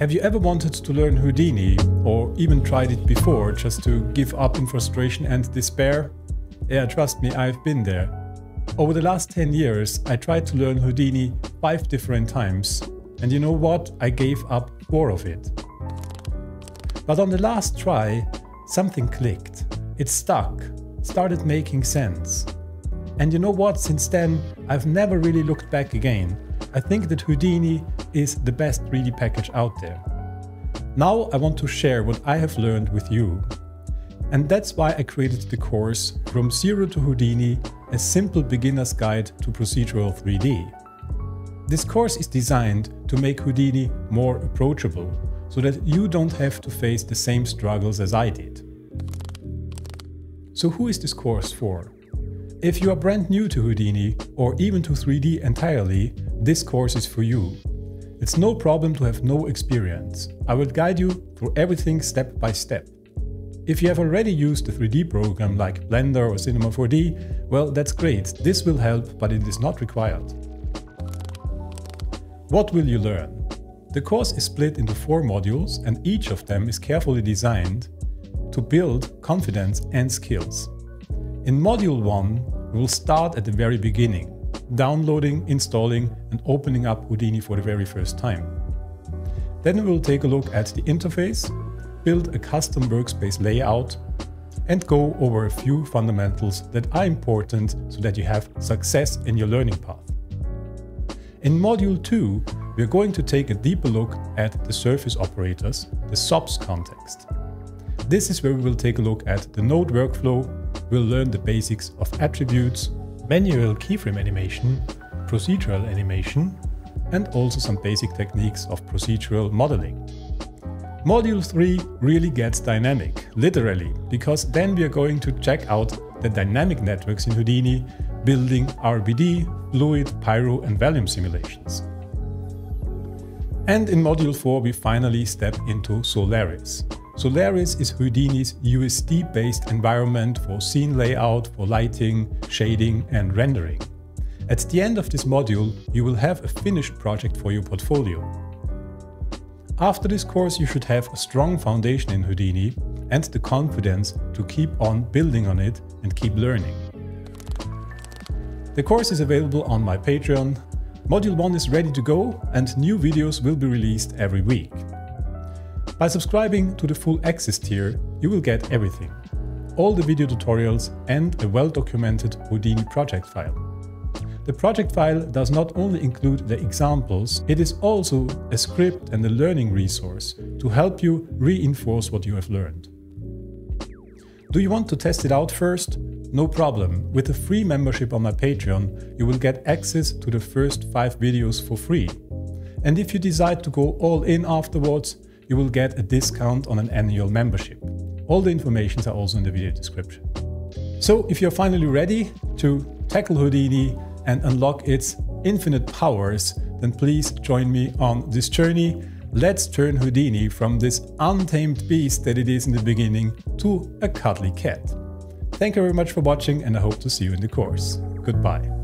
Have you ever wanted to learn Houdini, or even tried it before just to give up in frustration and despair? Yeah, trust me, I've been there. Over the last 10 years, I tried to learn Houdini 5 different times, and you know what? I gave up 4 of it. But on the last try, something clicked. It stuck, started making sense. And you know what? Since then, I've never really looked back again. I think that Houdini is the best 3D package out there. Now I want to share what I have learned with you. And that's why I created the course From Zero to Houdini, a simple beginner's guide to procedural 3D. This course is designed to make Houdini more approachable, so that you don't have to face the same struggles as I did. So who is this course for? If you are brand new to Houdini, or even to 3D entirely, this course is for you. It's no problem to have no experience. I will guide you through everything step by step. If you have already used a 3D program like Blender or Cinema 4D, well, that's great. This will help, but it is not required. What will you learn? The course is split into 4 modules, and each of them is carefully designed to build confidence and skills. In Module 1, we will start at the very beginning, downloading, installing and opening up Houdini for the very first time. Then we will take a look at the interface, build a custom workspace layout and go over a few fundamentals that are important so that you have success in your learning path. In Module 2, we are going to take a deeper look at the surface operators, the SOPS context. This is where we will take a look at the node workflow, we'll learn the basics of attributes, manual keyframe animation, procedural animation, and also some basic techniques of procedural modeling. Module 3 really gets dynamic, literally, because then we are going to check out the dynamic networks in Houdini, building RBD, fluid, pyro, and volume simulations. And in Module 4, we finally step into Solaris. Solaris is Houdini's USD-based environment for scene layout, for lighting, shading and rendering. At the end of this module, you will have a finished project for your portfolio. After this course, you should have a strong foundation in Houdini and the confidence to keep on building on it and keep learning. The course is available on my Patreon. Module 1 is ready to go and new videos will be released every week. By subscribing to the full access tier, you will get everything, all the video tutorials and a well-documented Houdini project file. The project file does not only include the examples, it is also a script and a learning resource to help you reinforce what you have learned. Do you want to test it out first? No problem. With a free membership on my Patreon, you will get access to the first 5 videos for free. And if you decide to go all in afterwards, you will get a discount on an annual membership. All the information are also in the video description. So if you're finally ready to tackle Houdini and unlock its infinite powers, then please join me on this journey. Let's turn Houdini from this untamed beast that it is in the beginning to a cuddly cat. Thank you very much for watching and I hope to see you in the course. Goodbye.